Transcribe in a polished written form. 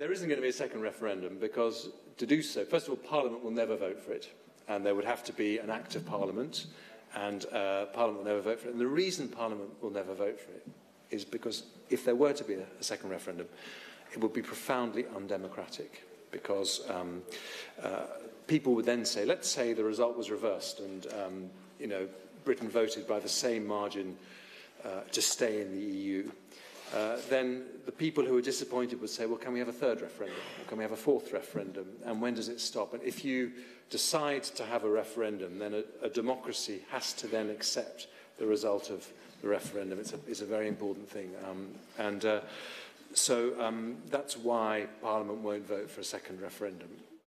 There isn't going to be a second referendum because to do so, first of all, Parliament will never vote for it. And there would have to be an act of Parliament, and Parliament will never vote for it. And the reason Parliament will never vote for it is because if there were to be a second referendum, it would be profoundly undemocratic because people would then say, let's say the result was reversed and you know, Britain voted by the same margin to stay in the EU. Then the people who are disappointed would say, well, can we have a third referendum? Or can we have a fourth referendum? And when does it stop? And if you decide to have a referendum, then a democracy has to then accept the result of the referendum. It's a very important thing. So that's why Parliament won't vote for a second referendum.